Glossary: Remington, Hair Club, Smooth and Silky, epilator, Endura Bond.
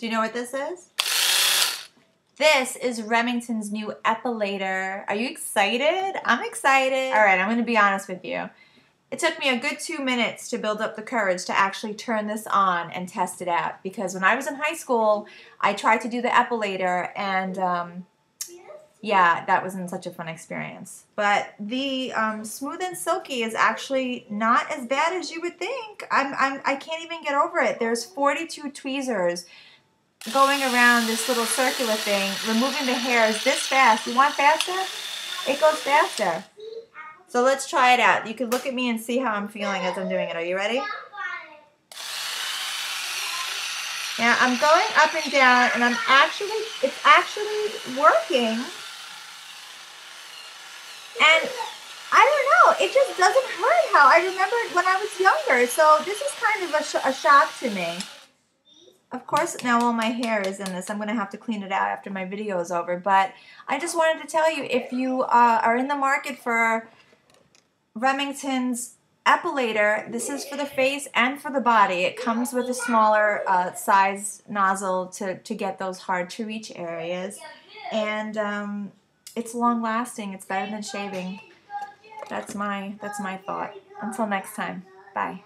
Do you know what this is? This is Remington's new epilator. Are you excited? I'm excited. All right, I'm gonna be honest with you. It took me a good 2 minutes to build up the courage to actually turn this on and test it out, because when I was in high school, I tried to do the epilator and yeah, that wasn't such a fun experience. But the Smooth and Silky is actually not as bad as you would think. I can't even get over it. There's 42 tweezers going around this little circular thing, removing the hairs this fast. You want faster? It goes faster. So let's try it out. You can look at me and see how I'm feeling as I'm doing it. Are you ready? Now I'm going up and down, and it's actually working. And I don't know, it just doesn't hurt how I remembered when I was younger. So this is kind of a shock to me. Of course, now all my hair is in this. I'm going to have to clean it out after my video is over. But I just wanted to tell you, if you are in the market for Remington's epilator, this is for the face and for the body. It comes with a smaller size nozzle to get those hard-to-reach areas. And it's long-lasting. It's better than shaving. That's my thought. Until next time. Bye.